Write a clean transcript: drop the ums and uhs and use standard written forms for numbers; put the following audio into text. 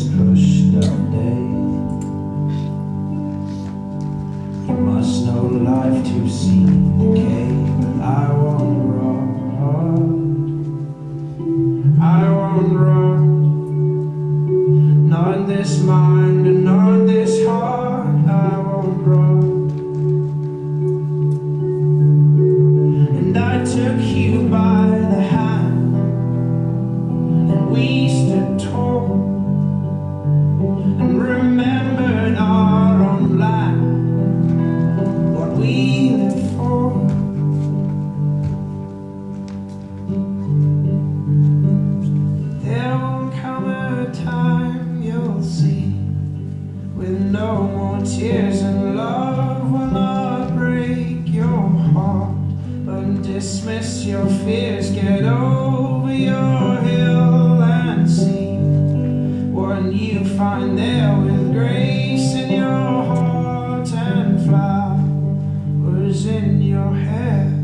is pushed all day. You must know life to see decay, but I won't rot. I won't rot. Not in this mind and not in this heart. I won't rot. And I took you by the hand, and we stood tall, and remembered our own land, what we lived for. There will come a time, you'll see, with no more tears, and love will not break your heart, but dismiss your fears, get over your hill and see what you find there with grace in your heart and flowers in your hair.